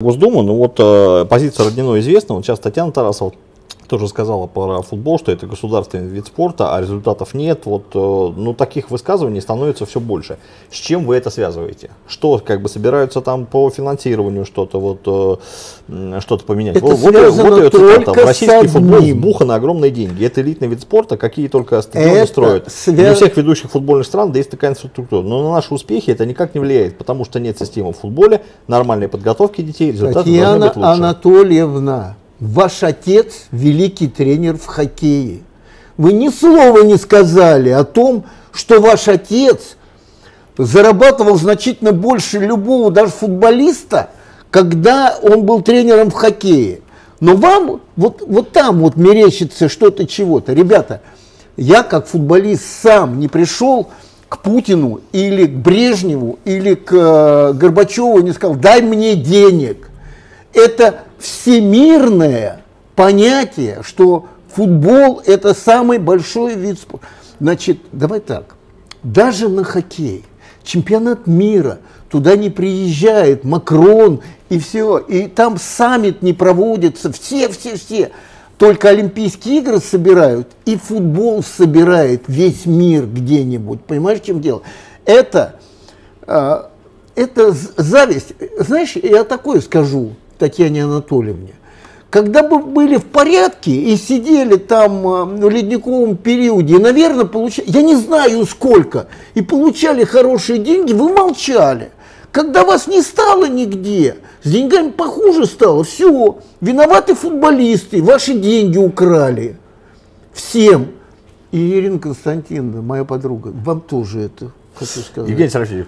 Госдуму, ну вот позиция Родниной известна, вот сейчас Татьяна Тарасова тоже сказала про футбол, что это государственный вид спорта, а результатов нет, вот ну, таких высказываний становится все больше. С чем вы это связываете? Что как бы собираются там по финансированию что-то вот, что-то поменять? Это вот, связано вот, только в российский футбол вбуханы огромные деньги, это элитный вид спорта, какие только стадионы строят. Для всех ведущих футбольных стран да есть такая инфраструктура, но на наши успехи это никак не влияет, потому что нет системы в футболе, нормальной подготовки детей, результаты Татьяна должны быть лучше. Анатольевна, ваш отец великий тренер в хоккее. Вы ни слова не сказали о том, что ваш отец зарабатывал значительно больше любого даже футболиста, когда он был тренером в хоккее. Но вам вот там вот мерещится что-то, чего-то. Ребята, я как футболист сам не пришел к Путину или к Брежневу или к Горбачеву и не сказал: дай мне денег. Это всемирное понятие, что футбол – это самый большой вид спорта. Значит, давай так, даже на хоккей, чемпионат мира, туда не приезжает Макрон и все, и там саммит не проводится, все. Только Олимпийские игры собирают, и футбол собирает весь мир где-нибудь. Понимаешь, в чем дело? Это зависть. Знаешь, я такое скажу Татьяне Анатольевне. Когда бы были в порядке и сидели там в ледниковом периоде, наверное, получали, я не знаю сколько, и получали хорошие деньги, вы молчали. Когда вас не стало нигде, с деньгами похуже стало, все, виноваты футболисты, ваши деньги украли. Всем. И Ирина Константиновна, моя подруга, вам тоже это хочу сказать. Евгений Серафимович,